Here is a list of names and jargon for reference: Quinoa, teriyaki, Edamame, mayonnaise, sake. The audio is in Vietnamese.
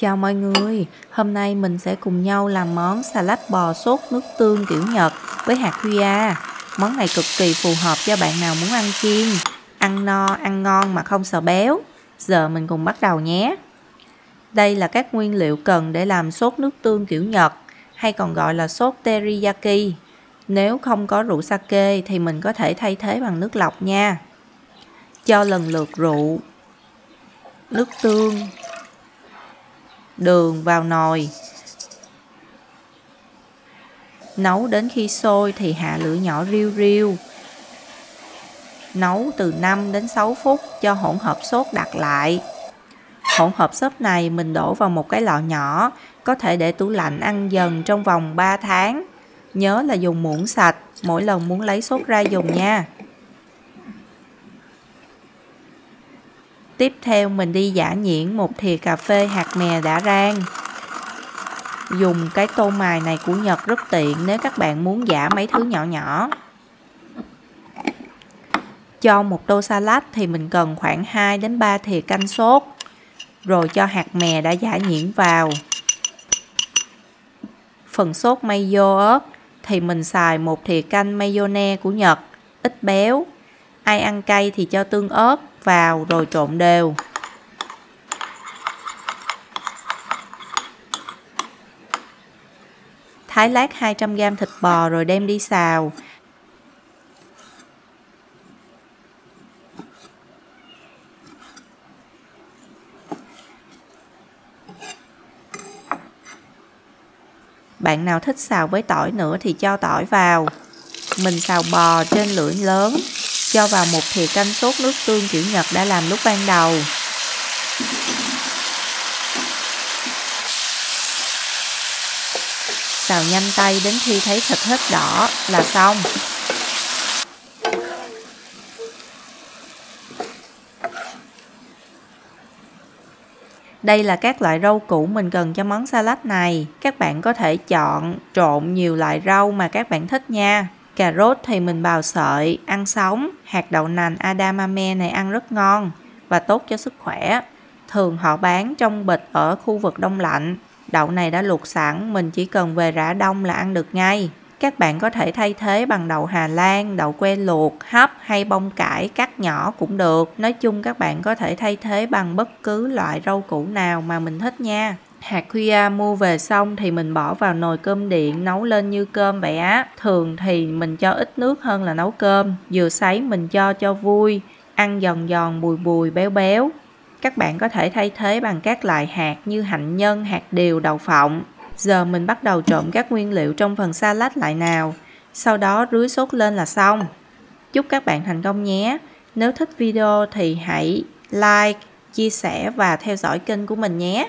Chào mọi người, hôm nay mình sẽ cùng nhau làm món salad bò sốt nước tương kiểu Nhật với hạt quinoa. Món này cực kỳ phù hợp cho bạn nào muốn ăn kiêng, ăn no, ăn ngon mà không sợ béo. Giờ mình cùng bắt đầu nhé. Đây là các nguyên liệu cần để làm sốt nước tương kiểu Nhật, hay còn gọi là sốt teriyaki. Nếu không có rượu sake thì mình có thể thay thế bằng nước lọc nha. Cho lần lượt rượu, nước tương, đường vào nồi. Nấu đến khi sôi thì hạ lửa nhỏ riu riu. Nấu từ 5 đến 6 phút cho hỗn hợp sốt đặc lại. Hỗn hợp sốt này mình đổ vào một cái lọ nhỏ, có thể để tủ lạnh ăn dần trong vòng 3 tháng. Nhớ là dùng muỗng sạch, mỗi lần muốn lấy sốt ra dùng nha. Tiếp theo mình đi giã nhuyễn một thìa cà phê hạt mè đã rang. Dùng cái tô mài này của Nhật rất tiện nếu các bạn muốn giã mấy thứ nhỏ nhỏ. Cho một tô salad thì mình cần khoảng 2 đến 3 thìa canh sốt. Rồi cho hạt mè đã giã nhuyễn vào. Phần sốt mayo ớt thì mình xài một thìa canh mayonnaise của Nhật, ít béo. Ai ăn cay thì cho tương ớt vào rồi trộn đều. Thái lát 200g thịt bò rồi đem đi xào. Bạn nào thích xào với tỏi nữa thì cho tỏi vào. Mình xào bò trên lửa lớn. Cho vào một thìa canh sốt nước tương kiểu Nhật đã làm lúc ban đầu. Xào nhanh tay đến khi thấy thịt hết đỏ là xong. Đây là các loại rau củ mình cần cho món salad này. Các bạn có thể chọn trộn nhiều loại rau mà các bạn thích nha. Cà rốt thì mình bào sợi, ăn sống. Hạt đậu nành Edamame này ăn rất ngon và tốt cho sức khỏe. Thường họ bán trong bịch ở khu vực đông lạnh. Đậu này đã luộc sẵn, mình chỉ cần về rã đông là ăn được ngay. Các bạn có thể thay thế bằng đậu Hà Lan, đậu que luộc, hấp hay bông cải cắt nhỏ cũng được. Nói chung các bạn có thể thay thế bằng bất cứ loại rau củ nào mà mình thích nha. Hạt quinoa mua về xong thì mình bỏ vào nồi cơm điện nấu lên như cơm vậy á. Thường thì mình cho ít nước hơn là nấu cơm. Vừa sấy mình cho vui, ăn giòn giòn bùi bùi béo béo. Các bạn có thể thay thế bằng các loại hạt như hạnh nhân, hạt điều, đậu phộng. Giờ mình bắt đầu trộn các nguyên liệu trong phần salad lại nào. Sau đó rưới sốt lên là xong. Chúc các bạn thành công nhé. Nếu thích video thì hãy like, chia sẻ và theo dõi kênh của mình nhé.